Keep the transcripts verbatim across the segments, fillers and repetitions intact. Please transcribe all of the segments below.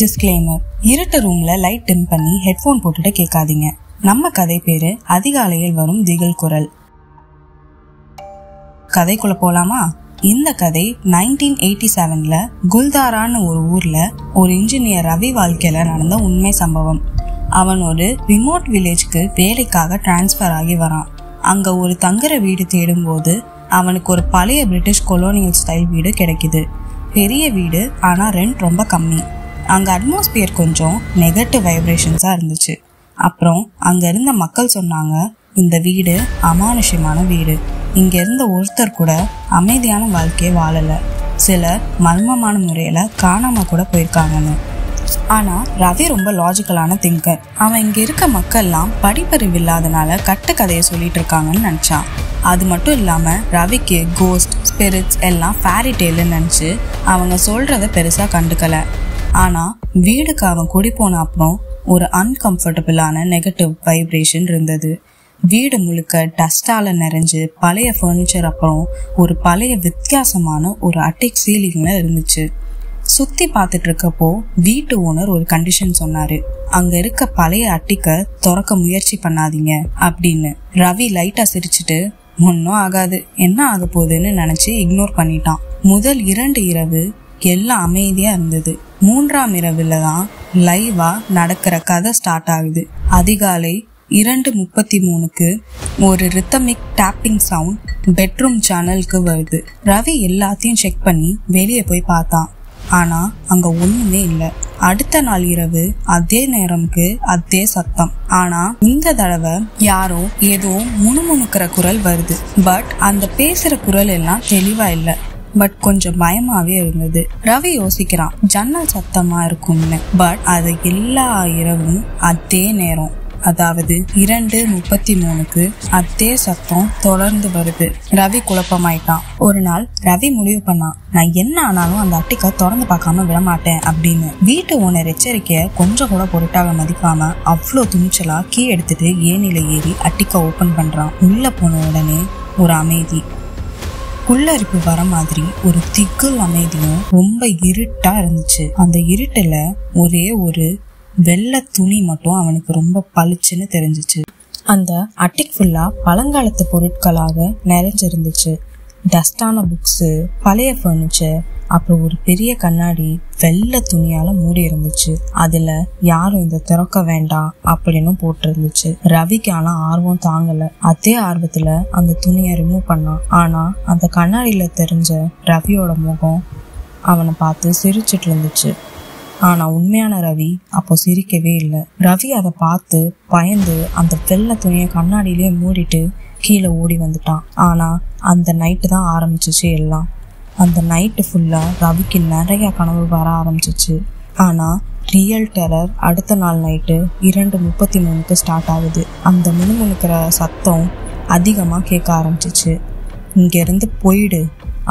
Disclaimer, இருட்டு ரூம்ல light dim பண்ணி ஹெட்போன் போட்டுட்டு கேட்காதீங்க. நம்ம கதை பேரு அதிகாலையில் வரும் திகில் குரல். கதைக்குள்ள போலாமா? இந்த கதை நைன்டீன் எயிட்டி செவன்ல குல்தாரான்னு ஒரு ஊர்ல ஒரு இன்ஜினியர் ரவி வாழ்க்கையில நடந்த உண்மை சம்பவம். அவன் ஒரு ரிமோட் வில்லேஜ்க்கு வேலைக்காக டிரான்ஸ்பர் ஆகி வரான். அங்க ஒரு தங்குற வீடு தேடும் போது அவனுக்கு ஒரு பழைய பிரிட்டிஷ் கொலோனியல் ஸ்டைல் வீடு கிடைக்குது. பெரிய வீடு, ஆனா ரெண்ட் ரொம்ப கம்மி. அங்க அட்மாஸ்பியர் கொஞ்சம் நெகட்டிவ் வைப்ரேஷன்ஸா இருந்துச்சு. அப்புறம் அங்க இருந்த மக்கள் சொன்னாங்க, இந்த வீடு அமானுஷ்யமான வீடு, இங்க இருந்த ஒருத்தர் கூட அமைதியான வாழ்க்கையை வாழல, சிலர் மர்மமான முறையில காணாம கூட போயிருக்காங்கன்னு. ஆனா ரவி ரொம்ப லாஜிக்கலான திங்கர். அவன் இங்க இருக்க மக்கள்லாம் படிப்பறிவு இல்லாதனால கட்ட கதையை சொல்லிட்டு இருக்காங்கன்னு நினைச்சான். அது மட்டும் இல்லாம ரவிக்கு கோஸ்ட், ஸ்பிரிட்ஸ் எல்லாம் ஃபேரி டெய்லுன்னு நினைச்சு அவங்க சொல்றத பெருசா கண்டுக்கல. ஆனா வீடுக்கு அவன் குடி போன அப்புறம் ஒரு அன்கம்ஃபர்டபுளான நெகட்டிவ் வைப்ரேஷன் இருந்தது. வீடு முழுக்க டஸ்டால நிறைஞ்சு பழைய ஃபர்னிச்சர், அப்புறம் ஒரு பழைய வித்தியாசமான ஒரு அட்டிக் சீலிங்ல இருந்துச்சு. சுத்தி பார்த்துட்டு இருக்கப்போ வீட்டு ஓனர் ஒரு கண்டிஷன் சொன்னாரு, அங்க இருக்க பழைய அட்டிக்க திறக்க முயற்சி பண்ணாதீங்க அப்படின்னு. ரவி லைட்டா சிரிச்சுட்டு ஒன்னும் ஆகாது, என்ன ஆக போகுதுன்னு நினைச்சு இக்னோர் பண்ணிட்டான். முதல் இரண்டு இரவு எல்லாம் அமைதியா இருந்தது. மூன்றாம் இரவுலதான் லைவா நடக்கிற கதை ஸ்டார்ட் ஆகுது. அதிகாலை இரண்டு முப்பத்தி மூணுக்கு ஒரு ரித்தமிக் டேப்பிங் சவுண்ட் பெட்ரூம் சேனலுக்கு வருது. ரவி எல்லாத்தையும் செக் பண்ணி வெளியே போய் பார்த்தான். ஆனா அங்க ஒண்ணுமே இல்லை. அடுத்த நாள் இரவு அதே நேரம்க்கு அதே சத்தம். ஆனா இந்த தடவை யாரோ ஏதோ முணுமுணுக்கிற குரல் வருது. பட் அந்த பேசுற குரல் எல்லாம் தெளிவா இல்லை, பட் கொஞ்சம் பயமாவே இருந்தது. ரவி யோசிக்கிறான், ஜன்னல் சத்தமா இருக்கும்னு. பட் அது எல்லா இரவும் அதே நேரம், அதாவது இரண்டு முப்பத்தி மூணுக்கு அதே சத்தம் தொடர்ந்து வருது. ரவி குழப்பமாயிட்டான். ஒரு நாள் ரவி முடிவு பண்ணான், நான் என்ன ஆனாலும் அந்த அட்டிக்கை திறந்து பார்க்காம விடமாட்டேன் அப்படின்னு. வீட்டு ஓனர் எச்சரிக்கைய கொஞ்சம் கூட பொருட்டாக மதிக்காம அவ்வளோ துணிச்சலா கீ எடுத்துட்டு ஏனில ஏறி அட்டிக்கை ஓபன் பண்றான். உள்ள போன உடனே ஒரு அமைதி, புல்லரிப்பு வர மாதிரி ஒரு திகில் அமைதியும் ரொம்ப இருட்டா இருந்துச்சு. அந்த இருட்டுல ஒரே ஒரு வெள்ளை துணி மட்டும் அவனுக்கு ரொம்ப பளிச்சுன்னு தெரிஞ்சிச்சு. அந்த அட்டிக் ஃபுல்லா பழங்காலத்து பொருட்களாக நிறைஞ்சிருந்துச்சு. டஸ்டான புக்ஸு, பழைய ஃபர்னிச்சர், அப்புறம் ஒரு பெரிய கண்ணாடி வெள்ளை துணியால மூடி இருந்துச்சு. அதுல யாரும் இதை திறக்க வேண்டாம் அப்படின்னு போட்டிருந்துச்சு. ரவிக்கு ஆனா ஆர்வம் தாங்கல. அதே ஆர்வத்துல அந்த துணியை ரிமூவ் பண்ணான். ஆனா அந்த கண்ணாடியில தெரிஞ்ச ரவியோட முகம் அவனை பார்த்து சிரிச்சுட்டு இருந்துச்சு. ஆனா உண்மையான ரவி அப்போ சிரிக்கவே இல்லை. ரவி அதை பார்த்து பயந்து அந்த வெள்ளை துணியை கண்ணாடியிலே மூடிட்டு கீழே ஓடி வந்துட்டான். ஆனா அந்த நைட்டு தான் ஆரம்பிச்சிச்சு எல்லாம். அந்த நைட்டு ஃபுல்லா ரவிக்கு நிறைய கனவு வர ஆரம்பிச்சிச்சு. ஆனா ரியல் டெரர் அடுத்த நாள் நைட்டு இரண்டு முப்பத்தி மூணுக்கு ஸ்டார்ட் ஆகுது. அந்த முணுமுணுக்கிற சத்தம் அதிகமா கேட்க ஆரம்பிச்சிச்சு. இங்க இருந்து போயிடு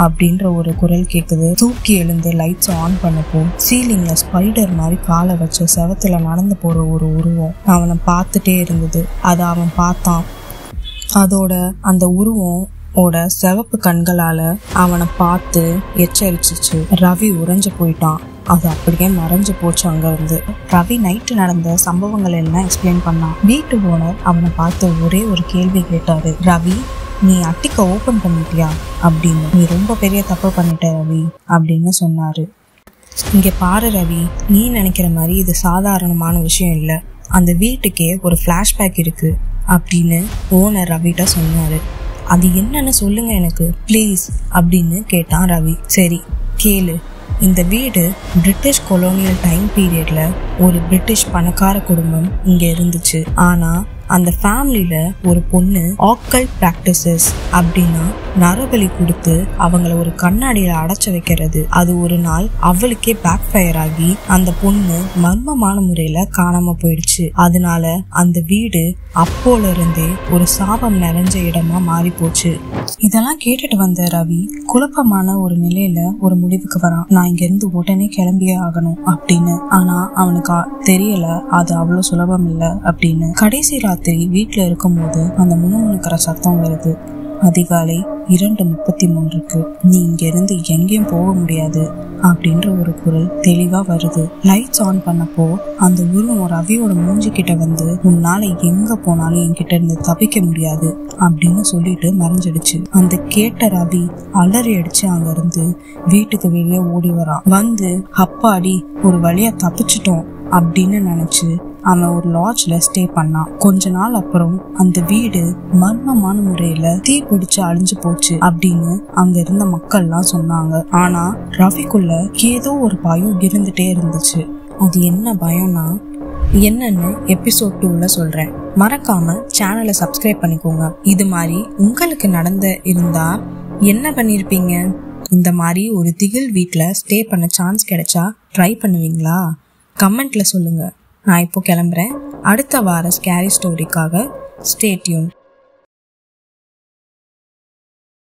அப்படின்ற ஒரு குரல் கேட்குது. தூக்கி எழுந்து லைட்ஸ் ஆன் பண்ணப்போ சீலிங்ல ஸ்பைடர் மாதிரி காலை வச்சு செவத்துல நடந்து போற ஒரு உருவம் அவனை பார்த்துட்டே இருந்தது. அதை அவன் பார்த்தான். அதோட அந்த உருவம் ஓட செவப்பு கண்களால அவனை பார்த்து எச்சரிச்சிச்சு. ரவி உறைஞ்சு போயிட்டான். அது அப்படியே மறைஞ்சு போச்சு அங்க இருந்து. ரவி நைட்டு நடந்த சம்பவங்கள் எல்லாம் எக்ஸ்பிளைன் பண்ணான். வீட்டு ஓனர் அவனை பார்த்து ஒரே ஒரு கேள்வி கேட்டாரு, ரவி நீ அட்டிக்க ஓபன் பண்ணிட்டியா அப்படின்னு. நீ ரொம்ப பெரிய தப்பு பண்ணிட்ட ரவி அப்படின்னு சொன்னாரு. இங்க பாரு ரவி, நீ நினைக்கிற மாதிரி இது சாதாரணமான விஷயம் இல்லை, அந்த வீட்டுக்கே ஒரு ஃபிளாஷ்பேக் இருக்கு அப்படின்னு ஓனர் ரவிட்ட சொன்னாரு. அது என்னன்னு சொல்லுங்க எனக்கு பிளீஸ் அப்படின்னு கேட்டான் ரவி. சரி கேளு, இந்த வீடு பிரிட்டிஷ் கொலோனியல் டைம் பீரியட்ல ஒரு பிரிட்டிஷ் பணக்கார குடும்பம் இங்க இருந்துச்சு. ஆனா அந்த ஃபேமிலியில ஒரு பொண்ணு ஆக்கல் பிராக்டிசஸ் அப்படின்னா நரபலி கொடுத்து அவங்கள ஒரு கண்ணாடியில அடைச்சு வைக்கிறது. அது ஒரு நாள் அவளுக்கே பேக் ஃபயர் ஆகி அந்த பொண்ணு மர்மமான முறையில காணாம போயிடுச்சு. அதனால அந்த வீடு அப்போல இருந்தே ஒரு சாபம் நிறைஞ்ச இடமா மாறி போச்சு. இதெல்லாம் கேட்டுட்டு வந்த ரவி குழப்பமான ஒரு நிலையில ஒரு முடிவுக்கு வரான். நான் இங்க இருந்து உடனே கிளம்பியே ஆகணும் அப்படின்னு. ஆனா அவனுக்கு தெரியல அது அவ்வளவு சுலபம் இல்லை அப்படின்னு. கடைசி வீட்டுல இருக்கும் போது அந்த முணுமுணுக்கிற சத்தம் வருது. அதிகாலை இரண்டு முப்பத்தி மூன்றுக்கு நீ இங்க இருந்து எங்கேயும் போக முடியாது அப்படின்ற ஒரு குரல் தெளிவா வருது. லைட்ஸ் ஆன் பண்ணப்போ அந்த உருவம் ஒரு அவியோட மூஞ்சிக்கிட்ட வந்து, உன்னால எங்க போனாலும் என்கிட்ட இருந்து தப்பிக்க முடியாது அப்படின்னு சொல்லிட்டு மறைஞ்சிடுச்சு. அந்த கேட்ட ரவி அலறி அடிச்சு அங்க இருந்து வீட்டுக்கு வெளியே ஓடி வரான். வந்து அப்பாடி ஒரு வழியா தப்பிச்சிட்டோம் அப்படின்னு நினைச்சு அவன் ஒரு லாட்ஜ்ல ஸ்டே பண்ணான். கொஞ்ச நாள் அப்புறம் அந்த வீடு மர்மமான முறையில தீ பிடிச்சு அழிஞ்சு போச்சு அப்படின்னு அங்க இருந்த மக்கள் எல்லாம் சொன்னாங்க. ஆனா ரவிக்குள்ள ஏதோ ஒரு பயம் இருந்துட்டே இருந்துச்சு. அது என்ன பயம்னா என்னன்னு எபிசோட் டூல சொல்றேன். மறக்காம சேனலை சப்ஸ்கிரைப் பண்ணிக்கோங்க. இது மாதிரி உங்களுக்கு நடந்த இருந்தா என்ன பண்ணிருப்பீங்க? இந்த மாதிரி ஒரு திகில் வீட்ல ஸ்டே பண்ண சான்ஸ் கிடைச்சா ட்ரை பண்ணுவீங்களா? கமெண்ட்ல சொல்லுங்க. நான் இப்போ கிளம்புறேன். அடுத்த வார ஸ்கேரி ஸ்டோரிக்காக ஸ்டே டியூன்.